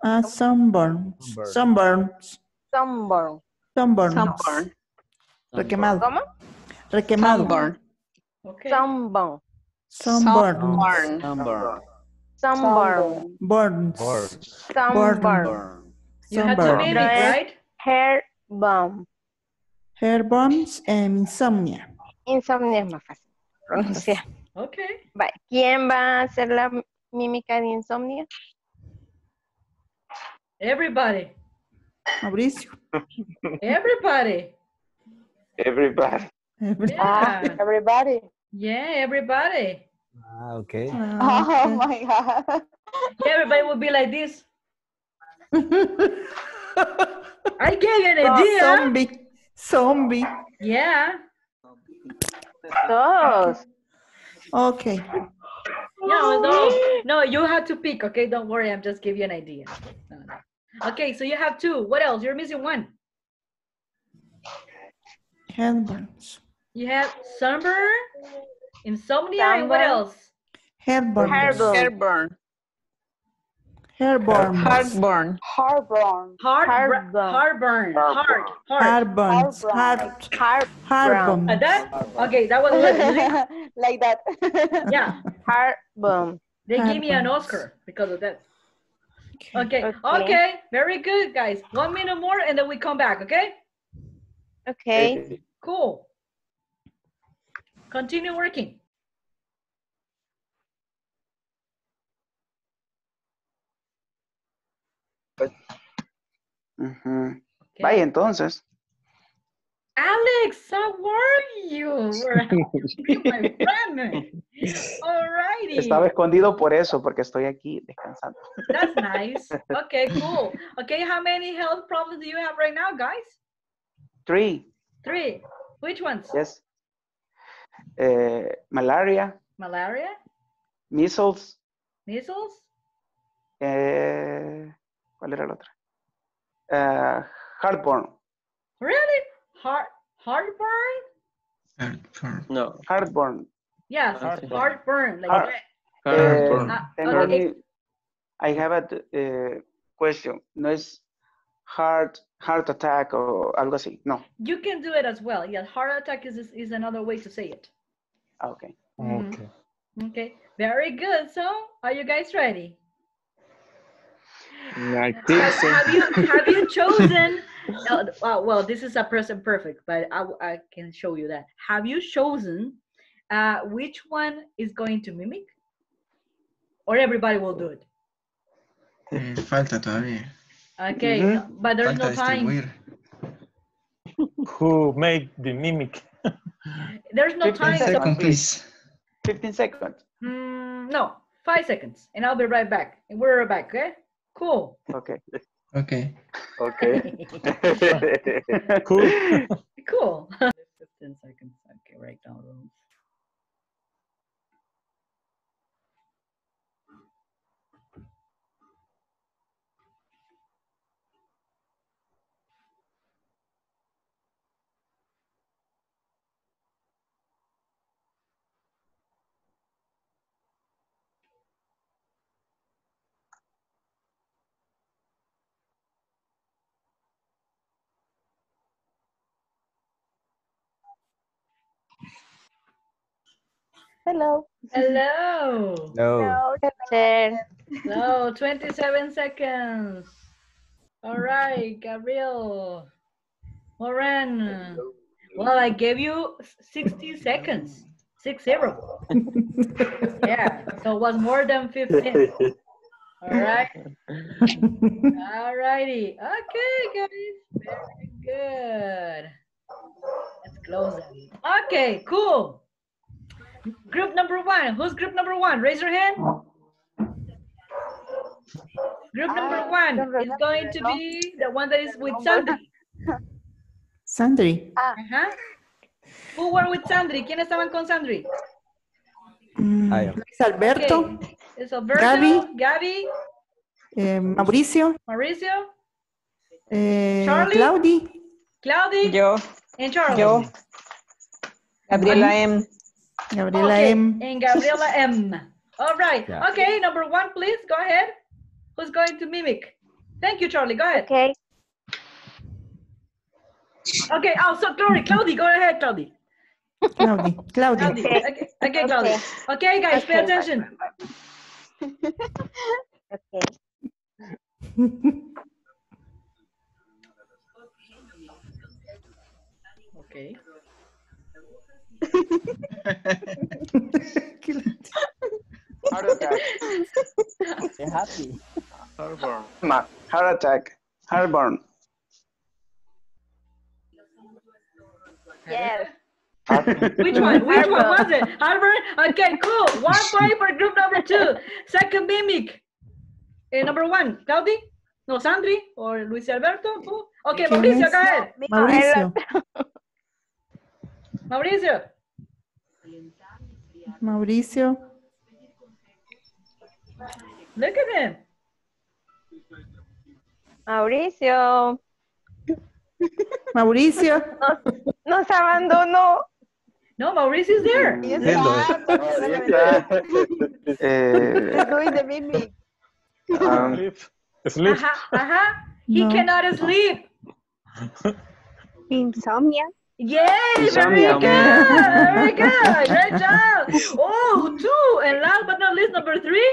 Uh, sunburn. Sunburn. Sunburn. Sunburn. Sunburn. Requemado. ¿Cómo? Requemado. Sunburn. Okay. Sunburn. Sunburn. Sunburn. Sunburn. Sunburn. Burns. Burns. Sunburn. Sunburn. You had to name it, right? Hair bomb. Hair bombs and insomnia. Insomnia es más fácil pronunciar. Ok. Bye. ¿Quién va a hacer la mímica de insomnia? Everybody. Mauricio. Everybody. Everybody. Everybody. Yeah. Everybody. Yeah, everybody. Ah, okay. Oh, okay. My God. Everybody would be like this. I get an idea. Oh, zombie. Zombie. Yeah. Those. Okay. No, no, no, you have to pick, okay? Don't worry, I'm just giving you an idea. No, no. Okay, so you have two. What else? You're missing one. Headburns. You have sunburn, insomnia, sunburn. And what else? Headburn. Headburn. Heartburn. Heartburn. Heartburn. Heartburn. Heartburn. Heart. Heartburn. Heart. Heart. Heartburn. That? Okay, that was good. Like that. Yeah. Heartburn. They gave me an Oscar because of that. Okay. Okay. Okay. Very good, guys. One minute more and then we come back, okay? Okay. Cool. Continue working. Uh-huh. Okay. Bye, entonces. Alex, how are you? My friend. All righty. Estaba escondido por eso, porque estoy aquí descansando. That's nice. Okay, cool. Okay, how many health problems do you have right now, guys? Three. Three. Which ones? Yes. Uh, malaria. Malaria. Measles. Measles. Uh, ¿Cuál era la otra? Uh, heartburn. Really? Heart, heartburn? Heartburn. No. Heartburn. Yes, heartburn. heartburn like Heart, heartburn. Uh, okay. I have a uh, question. No es heart heart attack o algo así. No. You can do it as well. Yeah, heart attack is is another way to say it. Okay. Mm-hmm. Okay. Okay. Very good. So, are you guys ready? Like this. Have, have, you, have you chosen, uh, well, this is a present perfect, but I, I can show you that. Have you chosen uh, which one is going to mimic? Or everybody will do it? Eh, falta todavía. Okay, mm -hmm. But there's falta no time. Who made the mimic? There's no time. fifteen seconds, please. fifteen seconds. Mm, no, five seconds, and I'll be right back. And we're right back, okay? Cool. Okay. Okay. Okay. Cool. Cool. fifteen seconds. Okay, right now. Hello. Hello. Hello. Hello. Hello. twenty-seven seconds. All right, Gabriel. Moran. Well, I gave you sixty seconds. Six zero. Yeah. So it was more than fifteen. All right. All righty. Okay, guys. Very good. Let's close it. Okay, cool. Group number one. Who's group number one? Raise your hand. Group number one is going to be the one that is with Sandri. Sandri. Uh-huh. Who were with Sandri? ¿Quiénes estaban con Sandri? Mm, Luis Alberto. Okay. Luis Alberto. Gaby. Gaby. Eh, Mauricio. Mauricio. Eh, Charlie. Claudi. Claudi. Yo. And Charlie. Yo. Gabriela M. Gabriela okay. M. And Gabriela M. All right. Yeah. Okay, number one, please. Go ahead. Who's going to mimic? Thank you, Charlie. Go ahead. Okay. Okay. Oh, so sorry, Claudia. Go ahead, Claudia. Claudia. Claudia. Okay. Okay, okay, Claudia. Okay, guys, okay. Pay attention. Okay. Okay. Heart attack. They're happy. Heartburn. Heart attack. Heartburn. Yes. Which one? Which one was it? Heartburn? Okay, cool. One point for group number two. Second mimic. Uh, number one, Claudia? No, Sandri or Luis Alberto? Who? Okay, Mauricio, go ahead. Mauricio. Mauricio. Mauricio. Look at him. Mauricio. Mauricio. Nos abandonó. No, Mauricio is there. Doing the mimic. Um, sleep. Sleep. Uh-huh, uh-huh. He no. cannot sleep. Insomnia. Yay! Insomnia. Very good! Very good! Great job! Oh, two! And last but not least, number three.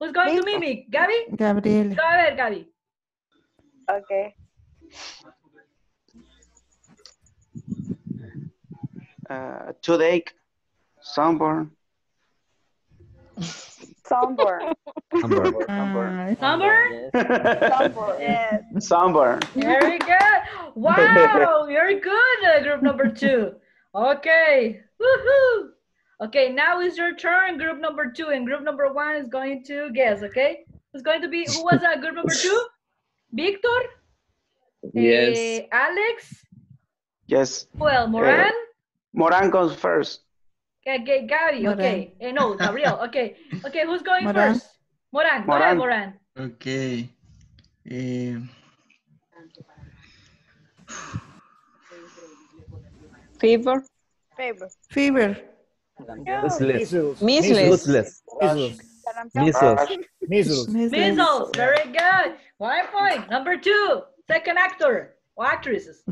Who's going to mimic? Gabby? Gabriel. Go ahead, Gabby. Okay. Uh, toothache, sunburn. Sunburn. Sunburn. Sunburn. Sunburn? Sunburn. Yes. Sunburn. Very good. Wow, very good, uh, group number two. Okay. Woohoo. Okay, now is your turn, group number two, and group number one is going to guess, okay? It's going to be, who was that, group number two? Victor? Yes. Uh, Alex? Yes. Well, Moran? Uh, Moran goes first. Okay, Gabby, okay. Eh, no, Gabriel, okay. Okay, who's going Moran. first? Moran, Moran, go ahead, Moran. Okay. Um, Fever. Fever. Fever. Measles. Measles. Measles. Measles. Measles. Very good. One point. Number two. Second actor or actresses.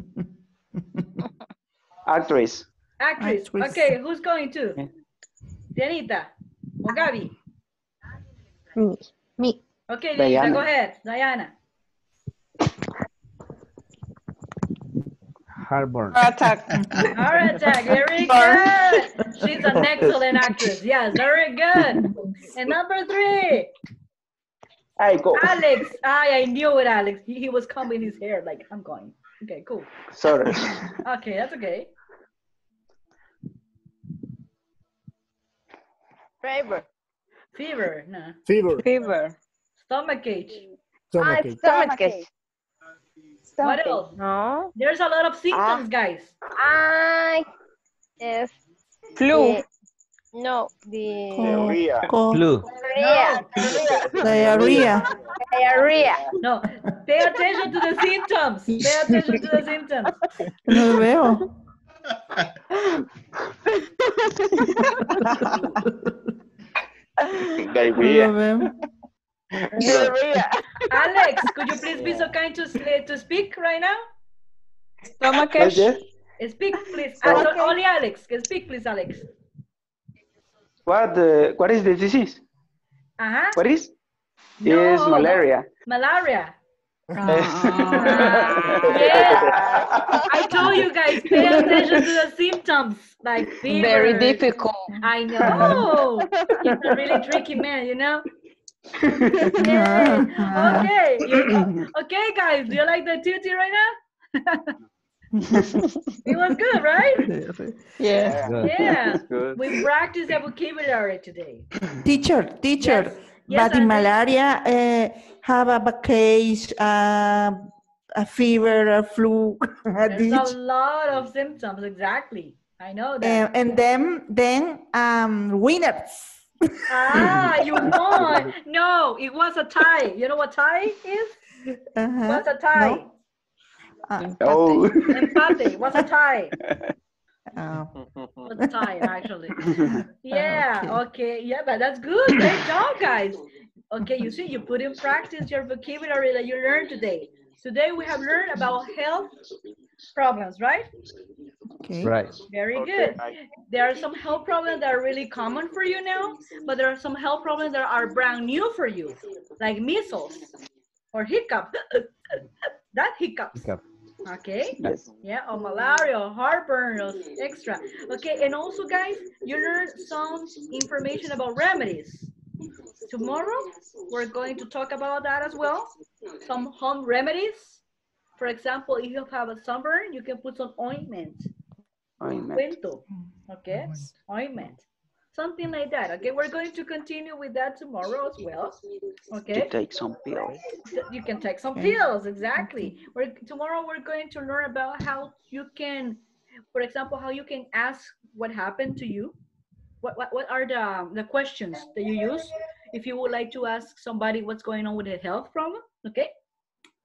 Actress. Actress. Okay, who's going to? Dianita or Gabi? Me. Me. Okay, Dianita, go ahead. Diana. Heartburn. Heart attack. Heart attack. Very good. She's an excellent actress. Yes, very good. And number three. I go. Alex. I, I knew it, Alex. He, he was combing his hair like, I'm going. Okay, cool. Sorry. Okay, that's okay. Fever. Fever. No. Fever. Fever. Stomachache. Stomachache. Stomachache. Something. What else? No. There's a lot of symptoms, ah. guys. I yes. Flu. The, no. The diarrhea. Flu. Diarrhea. No. Diarrhea. Diarrhea. No. Pay attention to the symptoms. Pay attention to the symptoms. No veo. Diarrhea. Diarrhea. Alex, could you please be so kind to uh, to speak right now? Stomachache. Speak, please. Stomachache. Only Alex. Speak, please, Alex. What? Uh, what is the disease? Uh huh. What is? No. It is malaria. Malaria. Uh, yeah. I told you guys, pay attention to the symptoms. Like fever. Very difficult. I know. He's a really tricky man, you know. Okay. Okay, guys, do you like the T T right now? It was good, right? Yeah. Yeah. Good. We practiced the vocabulary today. Teacher, teacher, yes. Yes, but in malaria, uh, have a backache, uh, a fever, a flu. There's a lot of symptoms, exactly. I know that. Uh, and then, then um, winners. Ah, you won. No, it was a tie. You know what tie is? Uh-huh. What's a tie? No. Uh, empate. Empate. What's a tie? Oh. What's a tie, actually? Yeah, okay. okay. Yeah, but that's good. Great job, guys. Okay, you see, you put in practice your vocabulary that you learned today. Today we have learned about health problems, right? Okay. Right. Very okay. good. There are some health problems that are really common for you now, but there are some health problems that are brand new for you, like measles or hiccup. that hiccups. Hiccup. Okay. Yes. Yeah, or malaria, or heartburn, or extra. Okay, and also, guys, you learned some information about remedies. Tomorrow, we're going to talk about that as well. Some home remedies. For example, if you have a sunburn, you can put some ointment. Ointment. Okay, ointment. Something like that, okay? We're going to continue with that tomorrow as well, okay? You take some pills. You can take some okay. pills, exactly. We're, tomorrow we're going to learn about how you can, for example, how you can ask what happened to you. What, what, what are the, the questions that you use if you would like to ask somebody what's going on with a health problem, okay?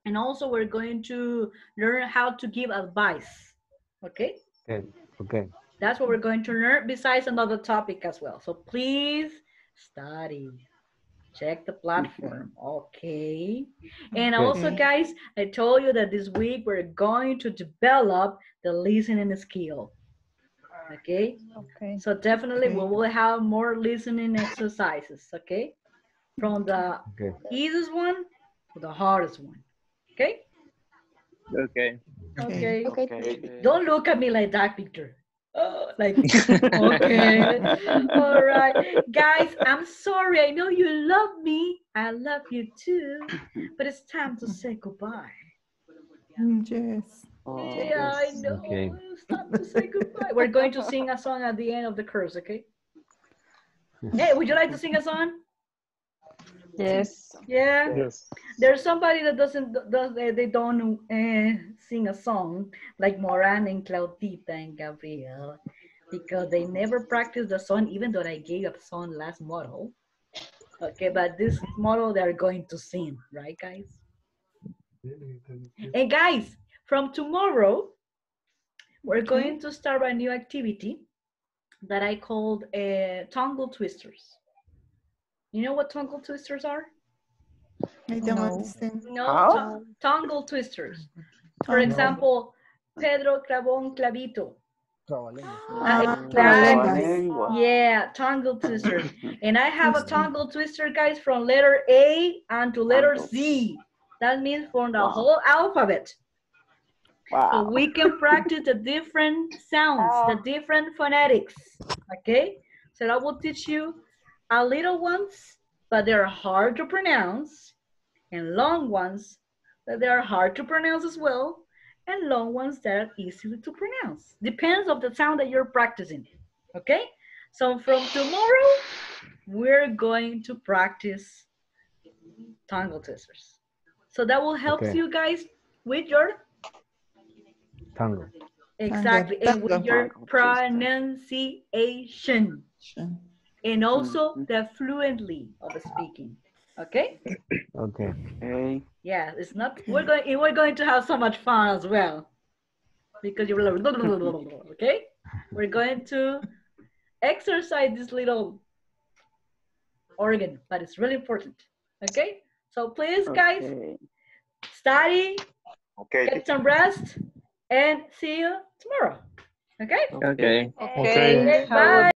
And also we're going to learn how to give advice, okay? Okay, okay. That's what we're going to learn besides another topic as well. So please study, check the platform, okay? And also guys, I told you that this week we're going to develop the listening skill, okay? Okay. So definitely okay. we will have more listening exercises, okay? From the okay. easiest one to the hardest one, okay? Okay. Okay. Okay. Okay. Don't look at me like that, Victor. Oh, like, okay, all right. Guys, I'm sorry. I know you love me. I love you too. But it's time to say goodbye. Yes. Oh, yeah, I know. Okay. It's time to say goodbye. We're going to sing a song at the end of the course, okay? Hey, would you like to sing a song? Yes. Yeah. Yes. There's somebody that doesn't, does, they don't uh, sing a song like Moran and Claudita and Gabriel because they never practice the song, even though I gave up song last model. Okay, but this model they're going to sing, right, guys? And guys, from tomorrow, we're going to start a new activity that I called uh, Tongue Twisters. You know what tongue twisters are? I don't no. understand. No, tongue twisters. For example, Pedro Clavon Clavito. Ah, uh, yeah, tongue twisters. And I have a tongue twister, guys, from letter A and to letter Z. That means from the wow. whole alphabet. Wow. So we can practice the different sounds, wow. the different phonetics. Okay? So I will teach you a little ones, but they're hard to pronounce, and long ones, that they're hard to pronounce as well, and long ones that are easy to pronounce. Depends on the sound that you're practicing, okay? So from tomorrow, we're going to practice tongue twisters. So that will help okay. you guys with your tongue. Exactly, and with your pronunciation. Sure. And also the fluently of the speaking, okay? Okay. Hey. Yeah, it's not. We're going. We're going to have so much fun as well, because you're okay. We're going to exercise this little organ, but it's really important, okay? So please, guys, okay. study, okay. get some rest, and see you tomorrow, okay? Okay. Okay. okay. okay. Bye.